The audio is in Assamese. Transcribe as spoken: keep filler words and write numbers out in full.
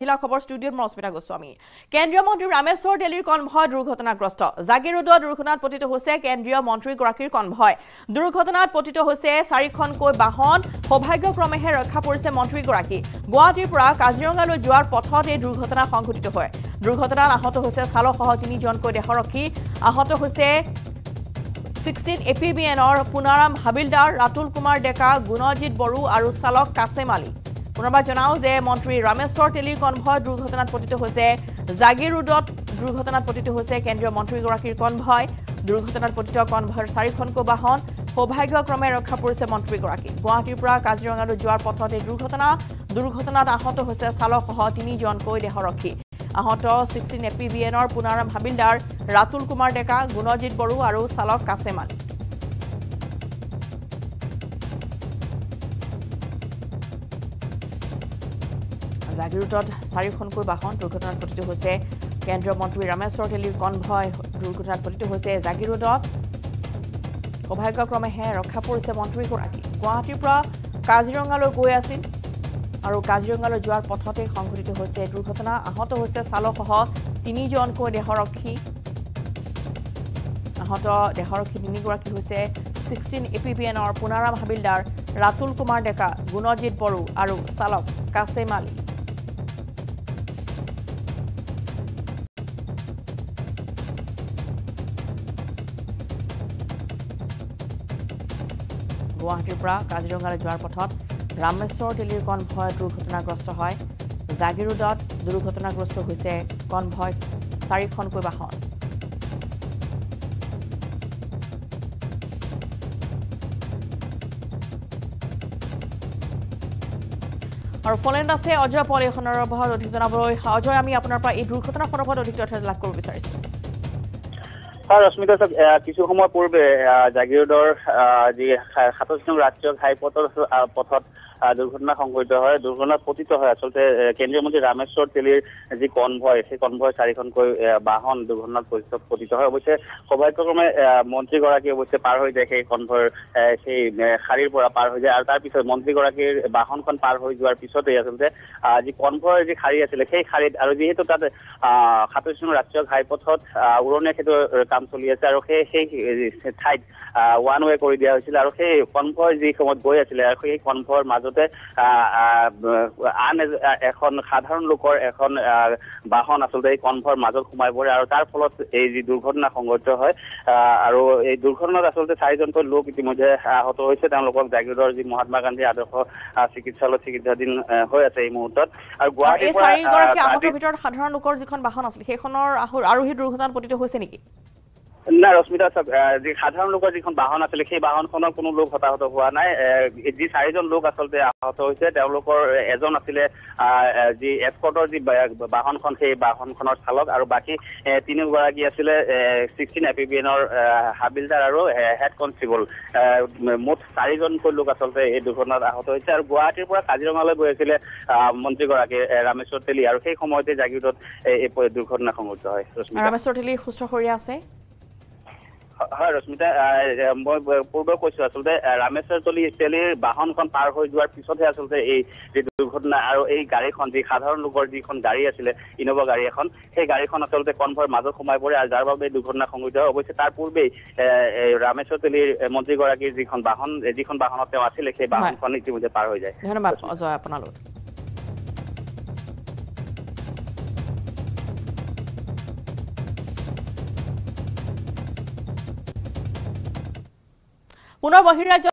हिला खबर स्टूडियो में अस्मिता गोस्वामी केंद्रीय मंत्री रामेश्वर टेलिर कनभय दुर्घटनाग्रस्त जागीरोडर दुर्घटनात पतित होइसे केंद्रीय मंत्री गराकीर कनभय दुर्घटनात पतित होइसे चारिखन কৈ বাহন সৌভাগ্যক্রমে হে ৰক্ষা পৰিছে মন্ত্রী গৰাকী গুৱাহাটীৰ পৰা কাজিৰঙালৈ যোৱাৰ পথত এই দুৰ্ঘটনা সংঘটিত হয় দুৰ্ঘটনাত আহত হৈছে চালকসহ তিনিজন কৈ দেহৰক্ষী আহত হৈছে ষোল্ল এপিবিএন অৰ পুনাৰাম হাবিলদাৰ ৰাতুল কুমাৰ ডেকা গুণজিৎ বড়ু আৰু চালক কাছেম আলী पुनर्बार जानाओ जे मंत्री रामेश्वर टेलिर कनभय दुर्घटनात पतित होइसे जागीरोडत दुर्घटनात पतित होइसे केंद्रीय मंत्री गराकीर कनभय दुर्घटनात पतित कनभयर चारिखनকৈ বাহন सौभाग्यक्रमे रक्षा परिसे मंत्री गराकी गुवाहाटीर পৰা काजिरঙালৈ যোৱাৰ পথত এই দুৰ্ঘটনা দুৰ্ঘটনাত আহত হৈছে চালকসহ তিনিজনকৈ দেহৰক্ষী আহত ষোল্ল এপিবিএনৰ পুনাৰাম হাবিলদাৰ ৰাতুল কুমাৰ ডেকা গুণজিৎ বড়ু আৰু চালক কাছেম আলী জাগীৰোডত চাৰিখনকৈ বাহন দুৰ্ঘটনাত পতিত হৈছে কেন্দ্ৰীয় মন্ত্ৰী ৰামেশ্বৰ টেলিৰ কনভয় দুৰ্ঘটনাত পতিত হৈছে জাগীৰোডত সৌভাগ্যক্ৰমে হে ৰক্ষা পৰিছে মন্ত্ৰীগৰাকী গুৱাহাটীৰ পৰা কাজিৰঙালৈ গৈ আছিল আৰু কাজিৰঙালৈ যোৱাৰ পথতে সংঘটিত হৈছে দুৰ্ঘটনা আহত হৈছে চালকসহ তিনিজনকৈ দেহৰক্ষী আহত দেহৰক্ষী তিনিগৰাকী হৈছে ষোল্ল এপিবিএনৰ পুনাৰাম হাবিলদাৰ ৰাতুল কুমাৰ ডেকা গুণজিৎ বড়ু আৰু চালক কাছেম আলী गुवाहाटीर পৰা কাজিৰঙালৈ যোৱাৰ পথত ৰামেশ্বৰ টেলিৰ কনভয় দুৰ্ঘটনাগ্ৰস্ত হয় জাগীৰোডত দুৰ্ঘটনাগ্ৰস্ত হৈছে কনভয় চাৰিখনকৈ বাহন আৰু ফলেণ্ড আছে অজয় পল এই সন্দৰ্ভত অধিক জনাবলৈ অজয় আমি আপোনাৰ পৰা এই দুৰ্ঘটনাৰ সন্দৰ্ভত অধিক তথ্য লাভ কৰিব বিচাৰিছো আর রশ্মিতা সব কিছু সময় পূর্বে জাগীৰোডৰ যে সাতাইশ নং ৰাষ্ট্ৰীয় ঘাইপথৰ পথত দুর্ঘটনা সংঘটিত হয় দুর্ঘটনা পতিত হয় আসলে কেন্দ্রীয় মন্ত্রী রামেশ্বর তেলির যে কনভয় সেই কনভয় চারিখনকৈ বাহন দুর্ঘটনাত পতিত হয় অবশ্যই সৌভাগ্যক্রমে মন্ত্রীগৰাকী অবশ্যই পার হয়ে যায় সেই কনভয়ের সেই শাৰীৰ পৰা পার হয়ে যায় আর তার পিছত মন্ত্রীগৰাকীৰ বাহনখন পার হয়ে যাওয়ার পিছতে আসলে যে কনভয়ের যে শাৰী আছিল সেই শাৰীত আৰু যেহেতু তাত সাতাইশ নং ৰাষ্ট্ৰীয় ঘাইপথত উৰণীয়া ক্ষেত্ৰৰ কাম চলি আছে আৰু সেই সেই ঠাইত ওয়ান ওয়ে কৰি দিয়া হৈছিল আৰু সেই কনভয় যি সময়ত গৈ আছিল আৰু সেই কনভয়ৰ মাজতে আন এখন সাধাৰণ লোকৰ এখন বাহন আসলে এই কনভয়ৰ মাজত সোমাই পৰে আৰু তাৰ ফলত এই যি দুৰ্ঘটনা সংঘটিত হয় আৰু এই দুৰ্ঘটনাত আসলে চাৰিজনকৈ লোক ইতিমধ্যে আহত হৈছে তেওঁলোকক জাগীৰোডৰ যি মহাত্মা গান্ধী আদৰ্শ চিকিৎসালয় চিকিৎসাধীন হৈ আছে এই মুহূৰ্তত আৰু গুৱাহাটীৰ পৰা চাৰিগৰাকী আহত ভিতৰত সাধাৰণ লোকৰ যিখন বাহন আছিল সেইখনৰ আৰোহী দুৰ্ঘটনাত পতিত হৈছে নেকি না রশ্মিতা সব যে সাধারণ লোকের যখন বাহন আসলে সেই বাহনখনৰ কোনো লোক হতাহত হওয়া নাই যে চারিজন লোক আসলে আহত হয়েছে তেওঁলোকৰ এজন আসলে যে এসকৰ্টৰ যে বাহনখন সেই বাহনখনৰ চালক আৰু বাকি তিনিগৰাকী আসলে ষোল্ল এপিবিএনৰ হাবিলদাৰ আৰু হেড কনস্টেবল মুঠ চাৰিজনকৈ লোক আসলে এই দুৰ্ঘটনাত আহত হৈছে আৰু গুৱাহাটীৰ পৰা কাজিৰঙালৈ গৈ আছিল মন্ত্ৰীগৰাকী ৰামেশ্বৰ তেলী আৰু সেই সময়তে জাগীৰোডত এই দুৰ্ঘটনা সংঘটিত হয় ৰামেশ্বৰ তেলী সুস্থ হৈ আছে হয় রশ্মিতা মই পূৰ্বে কৈছো আসলে ৰামেশ্বৰ টেলি টেলিৰ বাহনখন পাৰ হৈ যোৱাৰ পিছতহে আসলে এই যে দুৰ্ঘটনা আৰু এই গাড়ীখন যি সাধাৰণ লোকৰ যিখন গাড়ী আছিল ইনোভা গাড়ী এখন সেই গাড়ীখন আসলে কনভয়ৰ মাজত সোমাই পৰে আৰু যাৰ বাবে দুৰ্ঘটনা সংঘটিত হয় অৱশ্যে তাৰ পূৰ্বে ৰামেশ্বৰ টেলিৰ মন্ত্ৰীগৰাকীৰ যিখন বাহন যিখন বাহনত তেওঁ আছিল সেই বাহনখন ইতিমধ্যে পাৰ হৈ যায় ধন্যবাদ অজয় আপোনালৈ पुनः बहिराज्य